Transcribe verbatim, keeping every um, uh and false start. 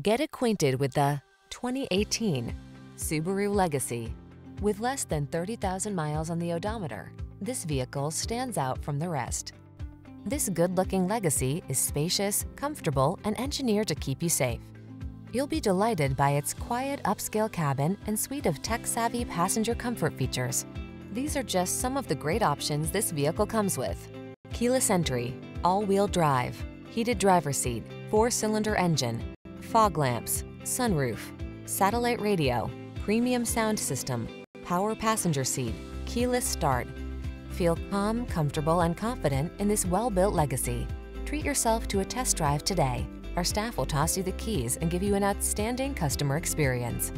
Get acquainted with the twenty eighteen Subaru Legacy. With less than thirty thousand miles on the odometer, this vehicle stands out from the rest. This good-looking Legacy is spacious, comfortable, and engineered to keep you safe. You'll be delighted by its quiet upscale cabin and suite of tech-savvy passenger comfort features. These are just some of the great options this vehicle comes with: keyless entry, all-wheel drive, heated driver's seat, four-cylinder engine, fog lamps, sunroof, satellite radio, premium sound system, power passenger seat, keyless start. Feel calm, comfortable, and confident in this well-built Legacy. Treat yourself to a test drive today. Our staff will toss you the keys and give you an outstanding customer experience.